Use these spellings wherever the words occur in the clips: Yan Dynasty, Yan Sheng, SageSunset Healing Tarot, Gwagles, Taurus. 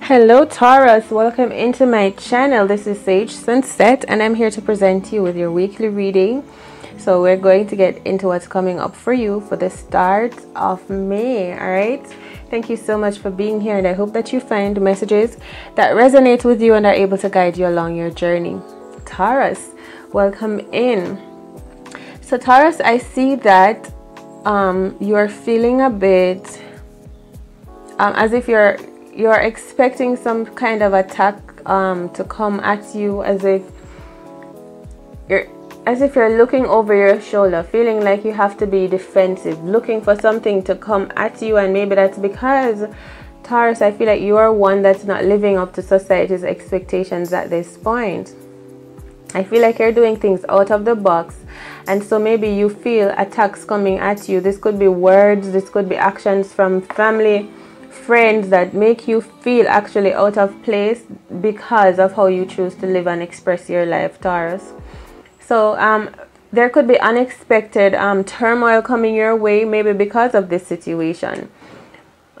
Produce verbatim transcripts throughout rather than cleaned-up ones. Hello Taurus, welcome into my channel. This is Sage Sunset and I'm here to present you with your weekly reading. So we're going to get into what's coming up for you for the start of May. All right, thank you so much for being here, and I hope that you find messages that resonate with you and are able to guide you along your journey. Taurus, welcome in. So Taurus, I see that um you are feeling a bit um as if you're You're expecting some kind of attack um, to come at you, as if you're as if you're looking over your shoulder, feeling like you have to be defensive, looking for something to come at you. And maybe that's because, Taurus, I feel like you are one that's not living up to society's expectations at this point. I feel like you're doing things out of the box, and so maybe you feel attacks coming at you. This could be words, this could be actions from family, friends that make you feel actually out of place because of how you choose to live and express your life, Taurus. So um, there could be unexpected um, turmoil coming your way, maybe because of this situation.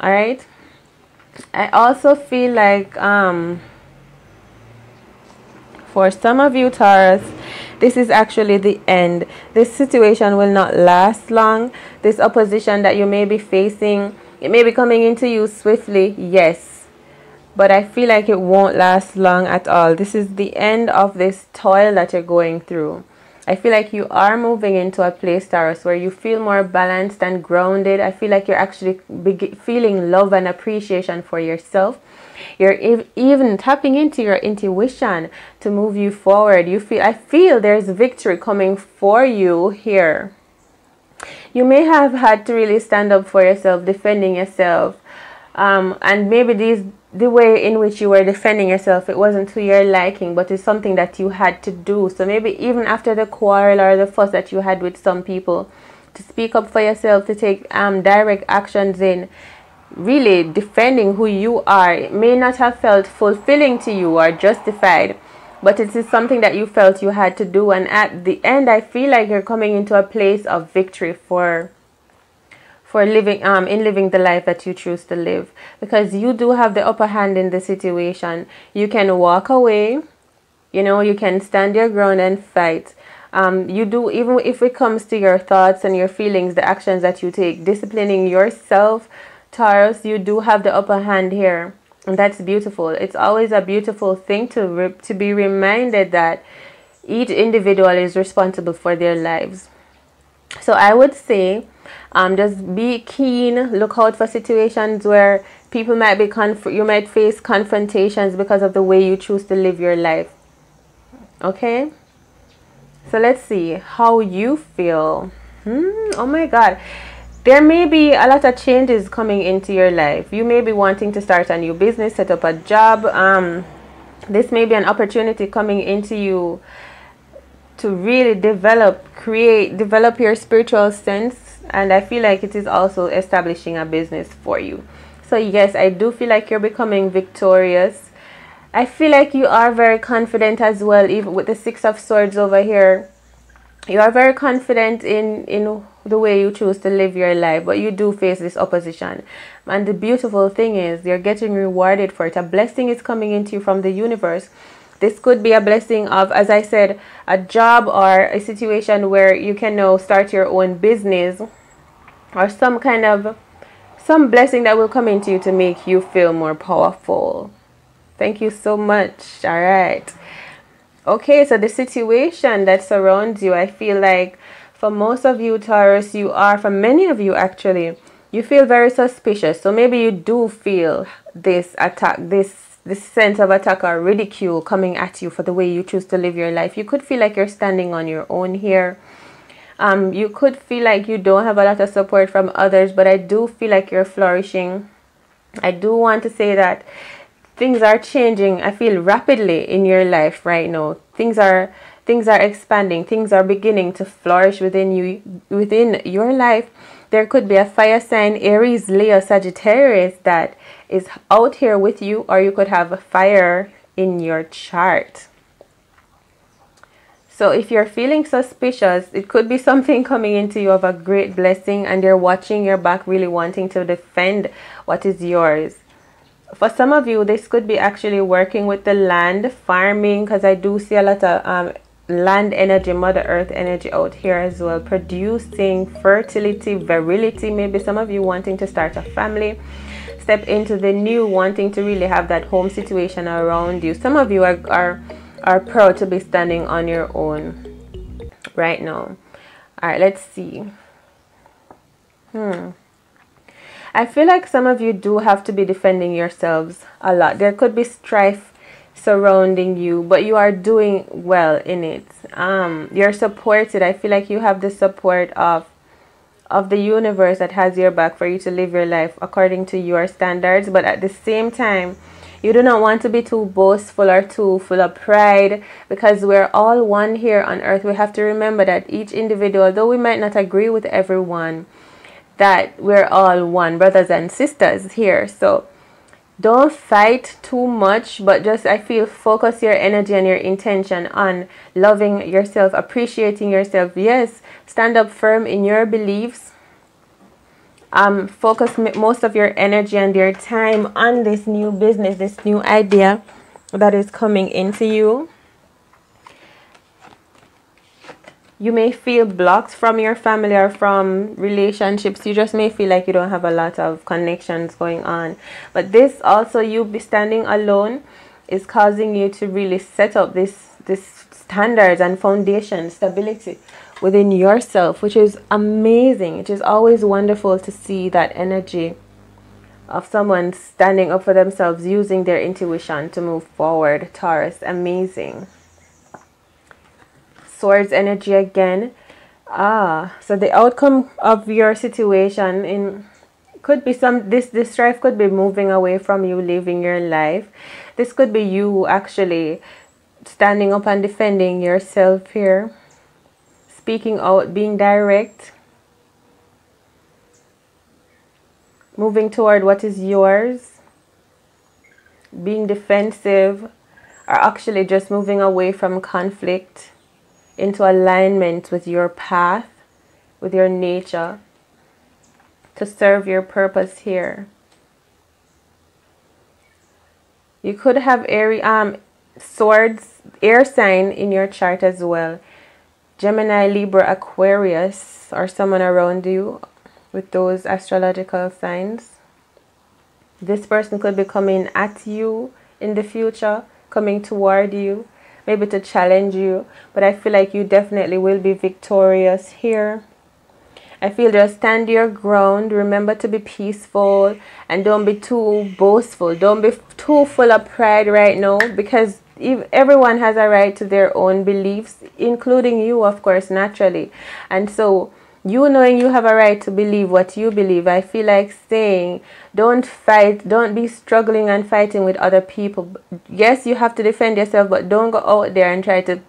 All right. I also feel like um, for some of you, Taurus, this is actually the end. This situation will not last long. This opposition that you may be facing, it may be coming into you swiftly, yes, but I feel like it won't last long at all. This is the end of this toil that you're going through. I feel like you are moving into a place, Taurus, where you feel more balanced and grounded. I feel like you're actually feeling love and appreciation for yourself. You're ev even tapping into your intuition to move you forward. You feel, I feel there's victory coming for you here. You may have had to really stand up for yourself, defending yourself, um, and maybe these, the way in which you were defending yourself, it wasn't to your liking, but it's something that you had to do. So maybe even after the quarrel or the fuss that you had with some people, to speak up for yourself, to take um, direct actions in really defending who you are, it may not have felt fulfilling to you or justified, but it is something that you felt you had to do. And at the end, I feel like you're coming into a place of victory for for living um in living the life that you choose to live, because you do have the upper hand in the situation. You can walk away, you know, you can stand your ground and fight. Um you do, even if it comes to your thoughts and your feelings, the actions that you take, disciplining yourself, Taurus, you do have the upper hand here. And that's beautiful. It's always a beautiful thing to re to be reminded that each individual is responsible for their lives. So I would say um just be keen, look out for situations where people might be conf you might face confrontations because of the way you choose to live your life. Okay, so let's see how you feel. Hmm, oh my god, there may be a lot of changes coming into your life. You may be wanting to start a new business, set up a job. Um, this may be an opportunity coming into you to really develop, create, develop your spiritual sense. And I feel like it is also establishing a business for you. So yes, I do feel like you're becoming victorious. I feel like you are very confident as well, even with the Six of Swords over here. You are very confident in, in the way you choose to live your life, but you do face this opposition. And the beautiful thing is you're getting rewarded for it. A blessing is coming into you from the universe. This could be a blessing of, as I said, a job or a situation where you can now start your own business, or some kind of, some blessing that will come into you to make you feel more powerful. Thank you so much. All right. Okay, so the situation that surrounds you, I feel like for most of you, Taurus, you are, for many of you actually, you feel very suspicious. So maybe you do feel this attack, this, this sense of attack or ridicule coming at you for the way you choose to live your life. You could feel like you're standing on your own here. Um, you could feel like you don't have a lot of support from others, but I do feel like you're flourishing. I do want to say that things are changing, I feel, rapidly in your life right now. Things are things are expanding. Things are beginning to flourish within you, within your life. There could be a fire sign, Aries, Leo, Sagittarius, that is out here with you, or you could have a fire in your chart. So if you're feeling suspicious, it could be something coming into you of a great blessing and you're watching your back, really wanting to defend what is yours. For some of you, this could be actually working with the land, farming, because I do see a lot of um, land energy, Mother Earth energy out here as well. Producing, fertility, virility. Maybe some of you wanting to start a family. Step into the new, wanting to really have that home situation around you. Some of you are, are, are proud to be standing on your own right now. All right, let's see. Hmm. I feel like some of you do have to be defending yourselves a lot. There could be strife surrounding you, but you are doing well in it. Um, you're supported. I feel like you have the support of, of the universe that has your back for you to live your life according to your standards. But at the same time, you do not want to be too boastful or too full of pride, because we're all one here on earth. We have to remember that each individual, though we might not agree with everyone, that we're all one, brothers and sisters here. So don't fight too much, but just, I feel, focus your energy and your intention on loving yourself, appreciating yourself. Yes, stand up firm in your beliefs. Um, focus most of your energy and your time on this new business, this new idea that is coming into you. You may feel blocked from your family or from relationships. You just may feel like you don't have a lot of connections going on. But this also, you be standing alone, is causing you to really set up this, this standards and foundation, stability within yourself, which is amazing. It is always wonderful to see that energy of someone standing up for themselves, using their intuition to move forward. Taurus, amazing. Swords energy again. Ah, so the outcome of your situation in could be some this this strife could be moving away from you, living your life. This could be you actually standing up and defending yourself here, speaking out, being direct, moving toward what is yours, being defensive, or actually just moving away from conflict into alignment with your path, with your nature, to serve your purpose here. You could have air, um, swords, air sign in your chart as well. Gemini, Libra, Aquarius, or someone around you with those astrological signs. This person could be coming at you in the future, coming toward you, maybe to challenge you, but I feel like you definitely will be victorious here. I feel just stand your ground, remember to be peaceful, and don't be too boastful. Don't be too full of pride right now, because if everyone has a right to their own beliefs, including you, of course, naturally. And so, you knowing you have a right to believe what you believe, I feel like saying, don't fight, don't be struggling and fighting with other people. Yes, you have to defend yourself, but don't go out there and try to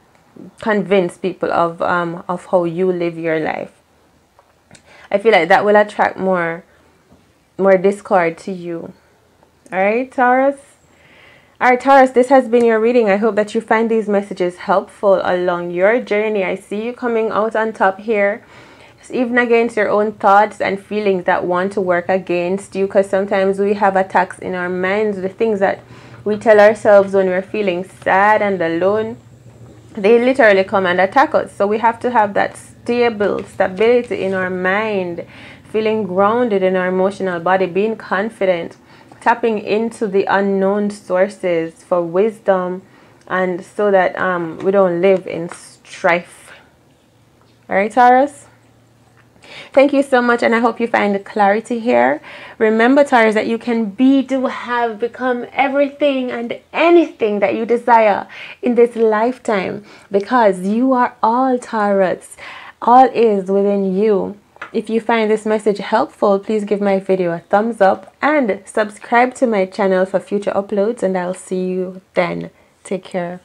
convince people of, um, of how you live your life. I feel like that will attract more, more discord to you. All right, Taurus? All right, Taurus, this has been your reading. I hope that you find these messages helpful along your journey. I see you coming out on top here. Even against your own thoughts and feelings that want to work against you, because sometimes we have attacks in our minds. The things that we tell ourselves when we're feeling sad and alone, they literally come and attack us. So we have to have that stable stability in our mind, feeling grounded in our emotional body, being confident, tapping into the unknown sources for wisdom, and so that um we don't live in strife. All right, Taurus? Thank you so much, and I hope you find the clarity here. Remember, Taurus, that you can be, do, have, become everything and anything that you desire in this lifetime, because you are all, Taurus. All is within you. If you find this message helpful, please give my video a thumbs up and subscribe to my channel for future uploads, and I'll see you then. Take care.